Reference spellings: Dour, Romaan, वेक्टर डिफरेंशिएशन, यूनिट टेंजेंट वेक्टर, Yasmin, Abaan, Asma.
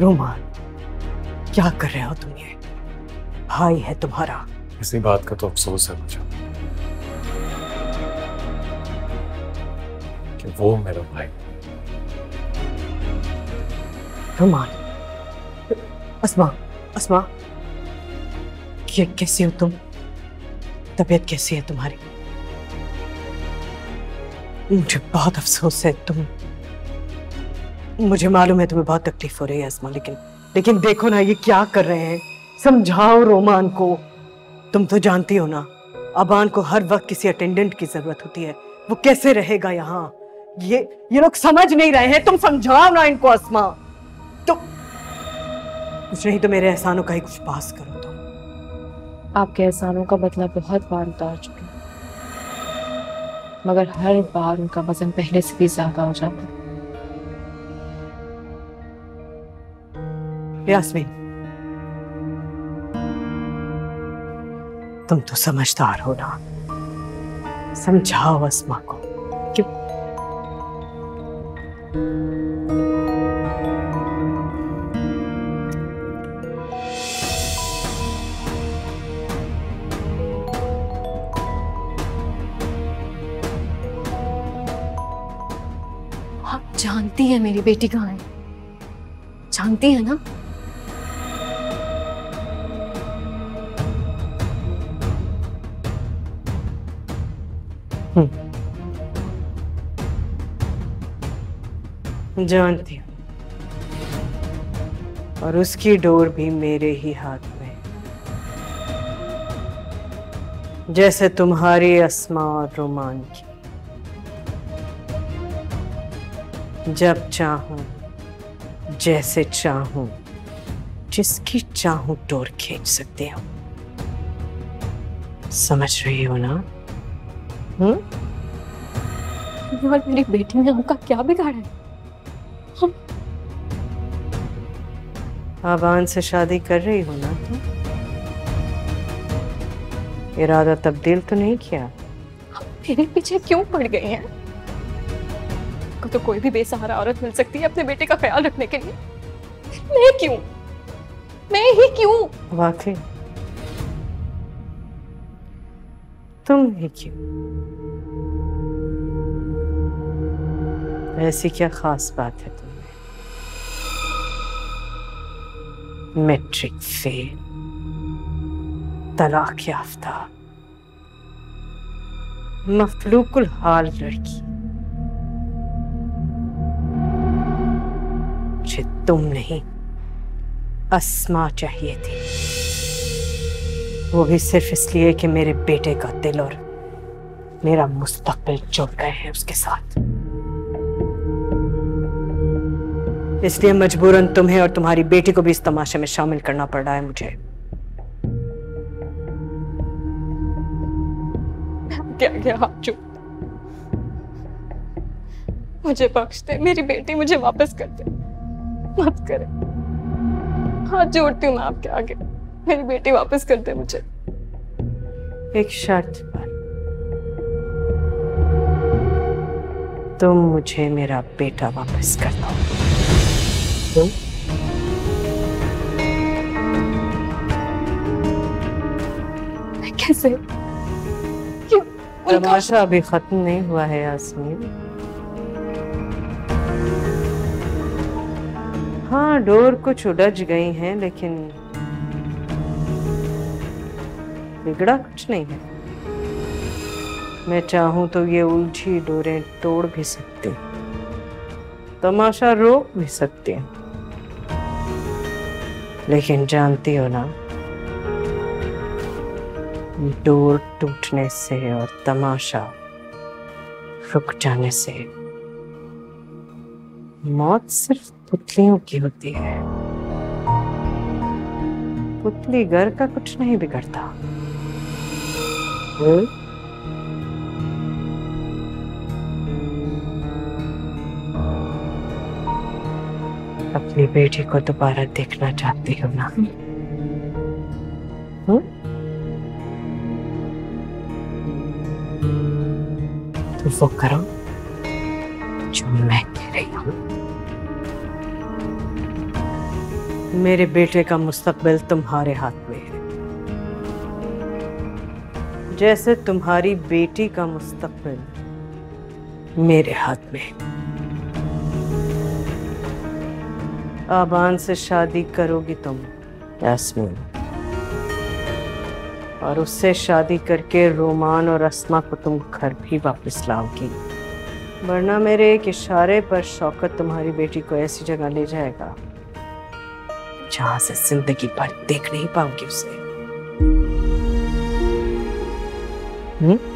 Roman, क्या कर रहे हो तुम? ये भाई है तुम्हारा। इसी बात का तो अफसोस है मुझे कि वो मेरा भाई। रोमान, अस्मा, ये कैसे हो तुम? तबीयत कैसी है तुम्हारी? मुझे बहुत अफसोस है। तुम, मुझे मालूम है तुम्हें बहुत तकलीफ हो रही है अस्मा, लेकिन देखो ना ये क्या कर रहे हैं। समझाओ रोमान को। तुम तो जानती हो ना अबान को हर वक्त किसी अटेंडेंट की जरूरत होती है, वो कैसे रहेगा यहाँ? ये लोग समझ नहीं रहे हैं। तुम समझाओ ना इनको अस्मा। तुम कुछ नहीं तो मेरे एहसानों का ही कुछ पास करो। तुम आपके एहसानों का बदला बहुत बार उतार चुके, मगर हर बार उनका वजन पहले से भी ज्यादा हो जाता है। यास्मीन, तुम तो समझदार हो ना, समझाओ अस्मा को। आप जानती है मेरी बेटी कहाँ है, जानती है ना? जानती हूँ, और उसकी डोर भी मेरे ही हाथ में, जैसे तुम्हारी अस्मा और रोमान की। जब चाहूं, जैसे चाहूं, जिसकी चाहूं डोर खींच सकती हूं। समझ रही हो ना? और मेरी बेटी ने उनका क्या बिगाड़ा है? आबान से शादी कर रही हो ना तुम? तो इरादा तब्दील तो नहीं किया? आप मेरे पीछे क्यों पड़ गई हैं? को तो कोई भी बेसहारा औरत मिल सकती है अपने बेटे का ख्याल रखने के लिए। मैं ही क्यों? वाकई तुम ही क्यों? ऐसी क्या खास बात है? मैट्रिक फेल, तलाक याफ्ता, मफलूकुल हाल लड़की, मुझे तुम नहीं अस्मा चाहिए थी, वो भी सिर्फ इसलिए कि मेरे बेटे का दिल और मेरा मुस्तकबिल जुड़ गए हैं उसके साथ। इसलिए मजबूरन तुम्हें और तुम्हारी बेटी को भी इस तमाशे में शामिल करना पड़ रहा है मुझे। क्या हाथ जोड़, मुझे बख्श दे, मेरी बेटी मुझे वापस कर दे, मत करे। हाथ जोड़ती हूँ मैं आपके आगे, मेरी बेटी वापस कर दे मुझे। एक शर्त पर, तुम मुझे मेरा बेटा वापस कर दो। कैसे? तमाशा अभी खत्म नहीं हुआ है यास्मीन। हाँ, डोर कुछ उलझ गई हैं, लेकिन बिगड़ा कुछ नहीं है। मैं चाहूं तो ये उलझी डोरें तोड़ भी सकती हूँ, तमाशा रोक भी सकती हूँ, लेकिन जानती हो ना डोर टूटने से और तमाशा रुक जाने से मौत सिर्फ पुतलियों की होती है। पुतली घर का कुछ नहीं बिगड़ता। अपनी बेटी को दोबारा देखना चाहती हो ना? तो वो करो जो मैं कह रही हूँ। मेरे बेटे का मुस्तकबिल तुम्हारे हाथ में है, जैसे तुम्हारी बेटी का मुस्तकबिल मेरे हाथ में है। आबान से शादी करोगी तुम यास्मीन, और उससे शादी करके रोमान और अस्मा को तुम घर भी वापस लाओगी, वरना मेरे एक इशारे पर शौकत तुम्हारी बेटी को ऐसी जगह ले जाएगा जहां से जिंदगी भर देख नहीं पाऊंगी उसे।